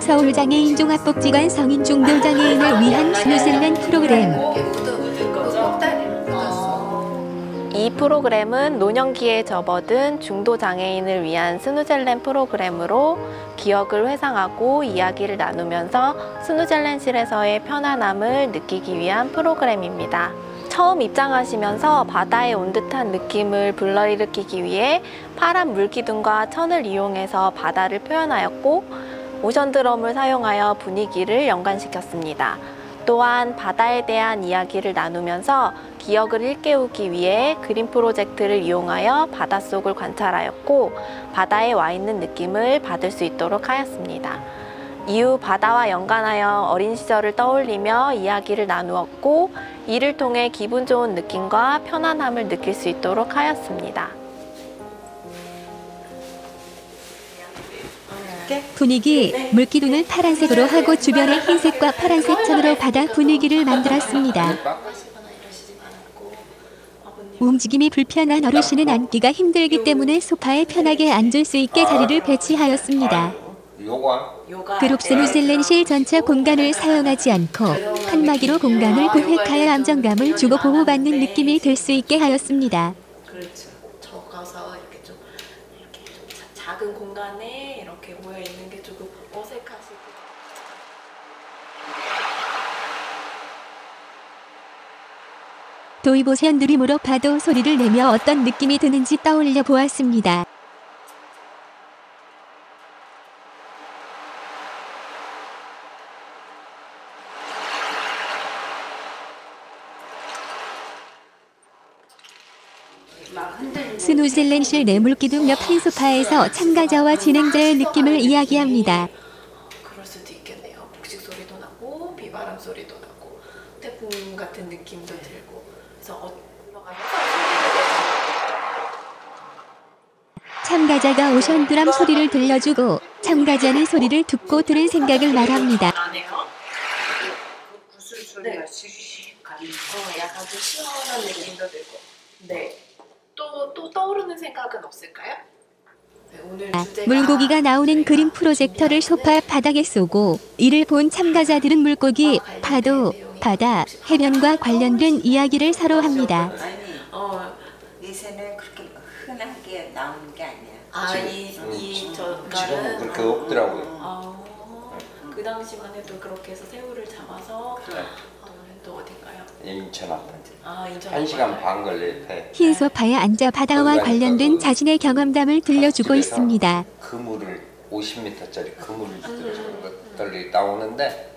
서울장애인종합복지관 성인중도장애인을 위한 스누젤렌 프로그램. 이 프로그램은 노년기에 접어든 중도장애인을 위한 스누젤렌 프로그램으로 기억을 회상하고 이야기를 나누면서 스누젤렌실에서의 편안함을 느끼기 위한 프로그램입니다. 처음 입장하시면서 바다에 온 듯한 느낌을 불러일으키기 위해 파란 물기둥과 천을 이용해서 바다를 표현하였고 오션드럼을 사용하여 분위기를 연관시켰습니다. 또한 바다에 대한 이야기를 나누면서 기억을 일깨우기 위해 그림 프로젝트를 이용하여 바닷속을 관찰하였고 바다에 와 있는 느낌을 받을 수 있도록 하였습니다. 이후 바다와 연관하여 어린 시절을 떠올리며 이야기를 나누었고 이를 통해 기분 좋은 느낌과 편안함을 느낄 수 있도록 하였습니다. 분위기, 물기둥을 파란색으로 하고 주변에 흰색과 파란색 천으로 바다 분위기를 만들었습니다. 움직임이 불편한 어르신은 앉기가 힘들기 때문에 소파에 편하게 앉을 수 있게 자리를 배치하였습니다. 비록 스누젤렌실 전체 공간을 사용하지 않고 칸막이로 공간을 구획하여 안정감을 주고 보호받는 느낌이 들 수 있게 하였습니다. 그렇죠. 적어서 이렇게 좀 작은 공간에 이렇게 모여 있는 게 조금 어색하시고. 도입 오션드림으로 파도 소리를 내며 어떤 느낌이 드는지 떠올려 보았습니다. 스누젤렌실 내물기둥 옆 한 소파에서 참가자와 진행자의 느낌을 이야기합니다. 그럴 수도 있겠네요. 북식 소리도 나고 비바람 소리도 나고 태풍 같은 느낌도 들고. 그래서 참가자가 오션드럼 소리를 들려주고 참가자는 소리를 듣고 들은 생각을 말합니다. 무슨 소리가 슉슉 가는 거 약간 좀 시원한 느낌도 들고. 네. 또 떠오르는 생각은 없을까요? 네, 오늘 물고기가 나오는 그림 프로젝터를 소파 바닥에 쏘고 이를 본 참가자들은 물고기, 파도, 바다, 해변과 관련된 이야기를 서로 합니다. 내세는 그렇게 흔하게 나오는 게 아니야. 아, 이 저가는 그렇게 없더라고요. 그 당시만 해도 그렇게 해서 새우를 잡아서 또 어딘가요? 인천 아파트. 한 시간 반 걸릴 때. 흰 소파에 앉아 바다와 관련된 자신의 경험담을 들려주고 있습니다. 그물을 50m짜리 그물을 들고 나오는데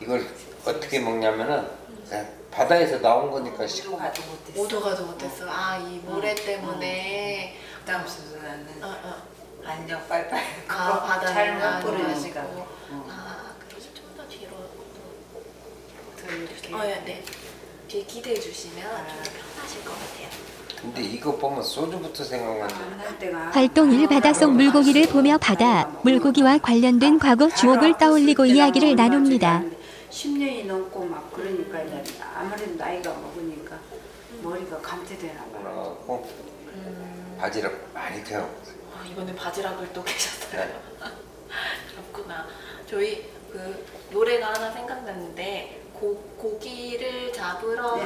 이걸 어떻게 먹냐면은 바다에서 나온 거니까 오도 가도 못했어. 이 모래 때문에 땀 쏟아 나는. 안녕 빨빨. 바다 잘못 보는 시간. 네. 뒤에 기대해 주시면 좀 편하실 것 같아요. 근데 이거 보면 소주부터 생각나는데. 활동 일 바닷속 물고기를 보며 바다, 물고기와 관련된 과거 추억을 떠올리고 이야기를 나눕니다. 10년이 넘고 막 그러니까 아무래도 나이가 먹으니까 머리가 감퇴되나 봐요. 바지락 많이 태워. 이번에 바지락을 또 계셨어요. 그렇구나. 저희 그 노래가 하나 생각났는데. 고기를 잡으러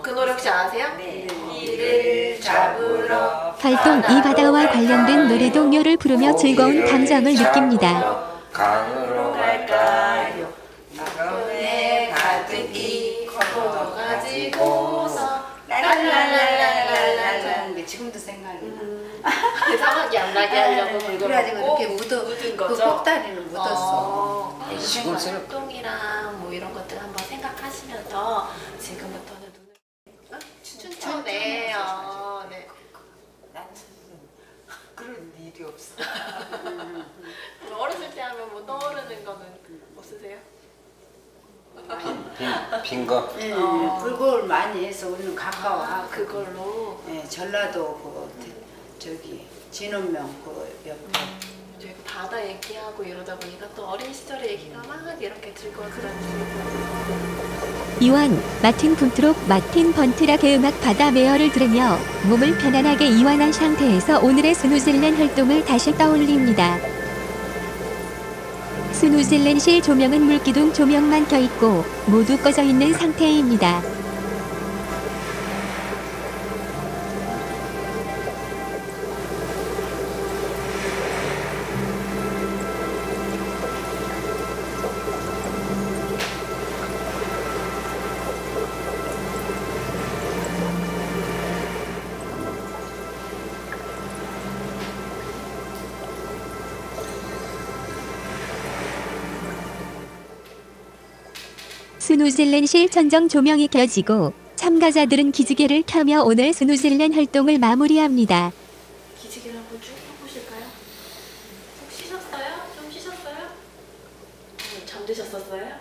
그 노래 혹시 아세요? 네. 고기를 잡으러 활동 이 바다와 관련된 노래 동요를 부르며 즐거운 감정을 느낍니다. 강으로 갈까요? 나그네 가득히 걷어가지고서 랄랄랄랄랄랄랄 지금도 생각나. 대사각이 안 나게 하려고 그래가지고 이렇게 묻은 거죠? 그 꼭다리를 묻었어. 활동이랑 뭐 이런 것들 한번 생각하시면서 지금부터는 눈을 춘천에 네. 난 그런 일이 없어. 어렸을 때 하면 뭐 떠오르는 거는 없으세요? 빈 거? 네, 그걸 많이 해서 우리는 가까워. 그걸로? 네, 전라도 저기 진원면 그 옆에. 바다 얘기하고 이러다 보니까 또 어린 시절의 얘기가 막 이렇게 즐거운 그런 이완, 마틴 분트로크, 마틴 번트락의 음악 바다 메어를 들으며 몸을 편안하게 이완한 상태에서 오늘의 스누젤렌 활동을 다시 떠올립니다. 스누젤렌실 조명은 물기둥 조명만 켜있고 모두 꺼져 있는 상태입니다. 스누젤렌실 천정 조명이 켜지고 참가자들은 기지개를 켜며 오늘 스누젤렌 활동을 마무리합니다. 기지개를 한번 쭉 펴보실까요? 좀 쉬셨어요? 좀 쉬셨어요? 잠드셨었어요?